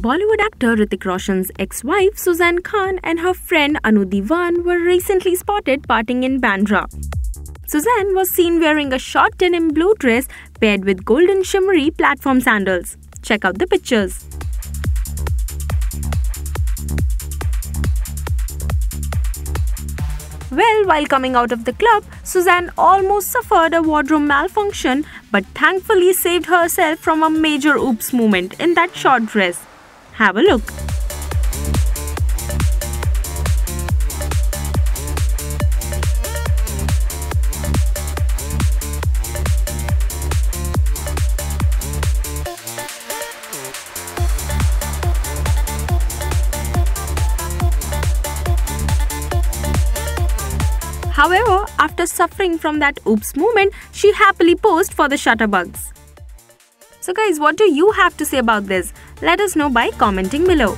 Bollywood actor Hrithik Roshan's ex-wife Sussanne Khan and her friend Anu Diwan were recently spotted partying in Bandra. Sussanne was seen wearing a short denim blue dress paired with golden shimmery platform sandals. Check out the pictures. Well, while coming out of the club, Sussanne almost suffered a wardrobe malfunction but thankfully saved herself from a major oops moment in that short dress. Have a look. However, after suffering from that oops moment, she happily posed for the shutterbugs. So guys, what do you have to say about this? Let us know by commenting below.